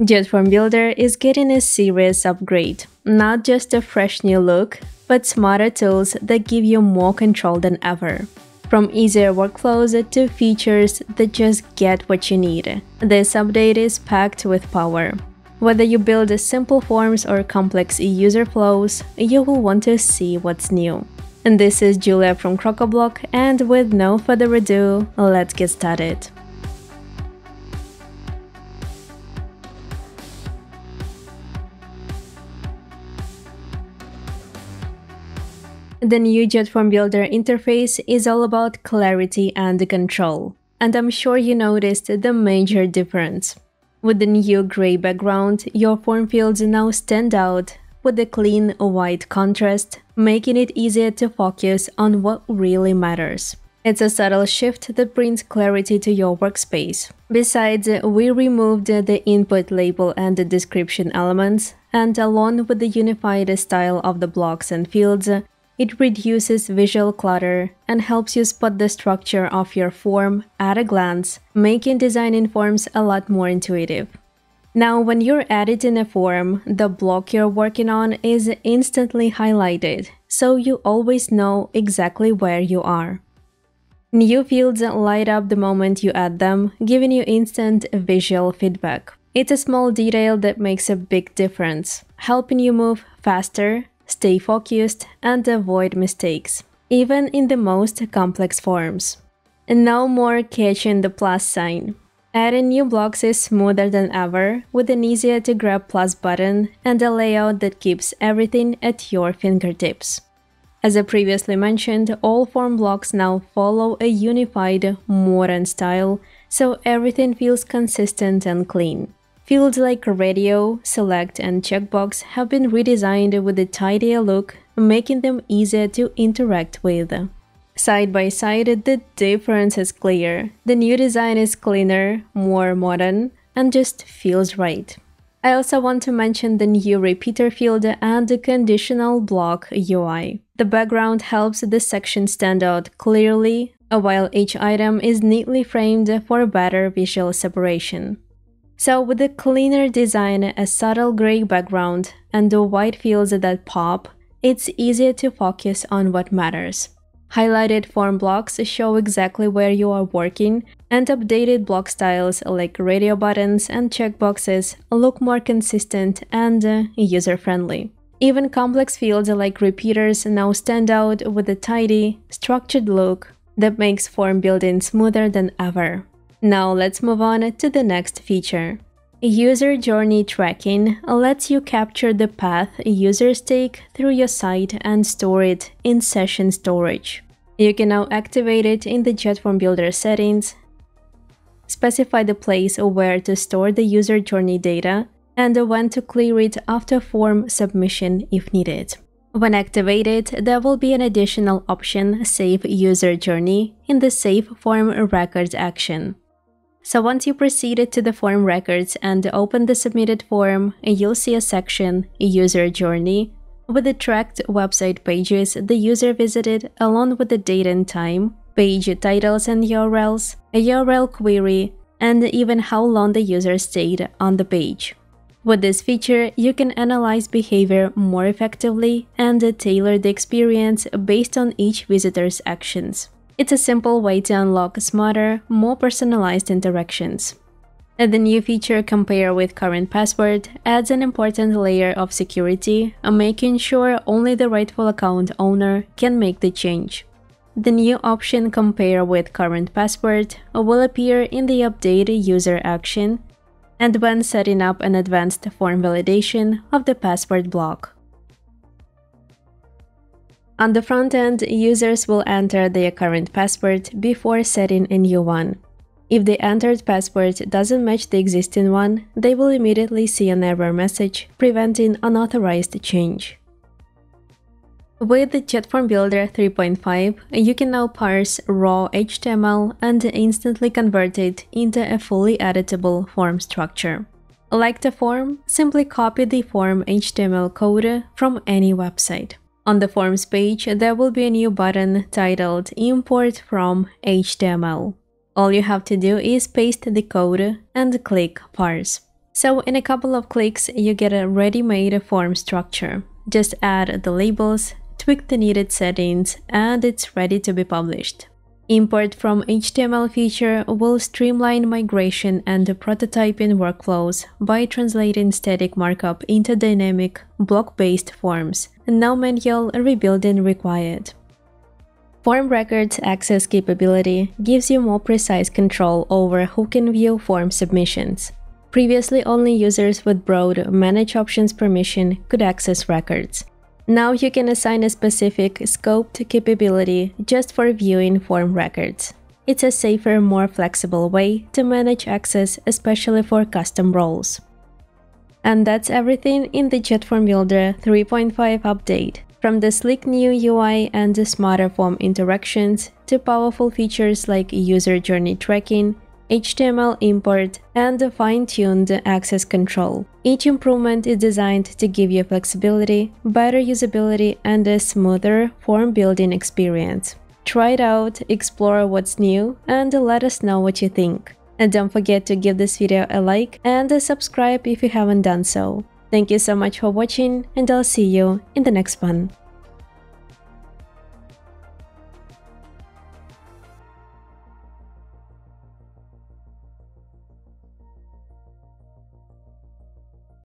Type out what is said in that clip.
JetFormBuilder is getting a serious upgrade, not just a fresh new look, but smarter tools that give you more control than ever. From easier workflows to features that just get what you need, this update is packed with power. Whether you build simple forms or complex user flows, you will want to see what's new. And this is Julia from Crocoblock, and with no further ado, let's get started. The new JetFormBuilder interface is all about clarity and control, and I'm sure you noticed the major difference. With the new gray background, your form fields now stand out with a clean white contrast, making it easier to focus on what really matters. It's a subtle shift that brings clarity to your workspace. Besides, we removed the input label and the description elements, and along with the unified style of the blocks and fields, it reduces visual clutter and helps you spot the structure of your form at a glance, making designing forms a lot more intuitive. Now, when you're editing a form, the block you're working on is instantly highlighted, so you always know exactly where you are. New fields light up the moment you add them, giving you instant visual feedback. It's a small detail that makes a big difference, helping you move faster, stay focused, and avoid mistakes, even in the most complex forms. No more catching the plus sign. Adding new blocks is smoother than ever, with an easier-to-grab plus button and a layout that keeps everything at your fingertips. As I previously mentioned, all form blocks now follow a unified, modern style, so everything feels consistent and clean. Fields like radio, select, and checkbox have been redesigned with a tidier look, making them easier to interact with. Side by side, the difference is clear. The new design is cleaner, more modern, and just feels right. I also want to mention the new repeater field and the conditional block UI. The background helps this section stand out clearly, while each item is neatly framed for better visual separation. So with a cleaner design, a subtle gray background, and the white fields that pop, it's easier to focus on what matters. Highlighted form blocks show exactly where you are working, and updated block styles like radio buttons and checkboxes look more consistent and user-friendly. Even complex fields like repeaters now stand out with a tidy, structured look that makes form building smoother than ever. Now let's move on to the next feature. User Journey Tracking lets you capture the path users take through your site and store it in Session Storage. You can now activate it in the JetFormBuilder settings, specify the place where to store the user journey data, and when to clear it after form submission if needed. When activated, there will be an additional option, Save User Journey, in the Save Form Records action. So once you proceed to the form records and open the submitted form, you'll see a section, User Journey, with the tracked website pages the user visited along with the date and time, page titles and URLs, a URL query, and even how long the user stayed on the page. With this feature, you can analyze behavior more effectively and tailor the experience based on each visitor's actions. It's a simple way to unlock smarter, more personalized interactions. The new feature Compare with Current Password adds an important layer of security, making sure only the rightful account owner can make the change. The new option Compare with Current Password will appear in the Update User action and when setting up an advanced form validation of the password block. On the front end, users will enter their current password before setting a new one. If the entered password doesn't match the existing one, they will immediately see an error message preventing unauthorized change. With JetFormBuilder 3.5, you can now parse raw HTML and instantly convert it into a fully editable form structure. Like the form, simply copy the form HTML code from any website. On the Forms page, there will be a new button titled Import from HTML. All you have to do is paste the code and click Parse. So in a couple of clicks, you get a ready-made form structure. Just add the labels, tweak the needed settings, and it's ready to be published. Import from HTML feature will streamline migration and prototyping workflows by translating static markup into dynamic, block-based forms. No manual rebuilding required. Form records access capability gives you more precise control over who can view form submissions. Previously, only users with broad Manage Options permission could access records. Now you can assign a specific scoped capability just for viewing form records. It's a safer, more flexible way to manage access, especially for custom roles. And that's everything in the JetFormBuilder 3.5 update. From the sleek new UI and the smarter form interactions to powerful features like User Journey Tracking, HTML import, and a fine-tuned access control. Each improvement is designed to give you flexibility, better usability, and a smoother form building experience. Try it out, explore what's new, and let us know what you think. And don't forget to give this video a like and a subscribe if you haven't done so. Thank you so much for watching, and I'll see you in the next one.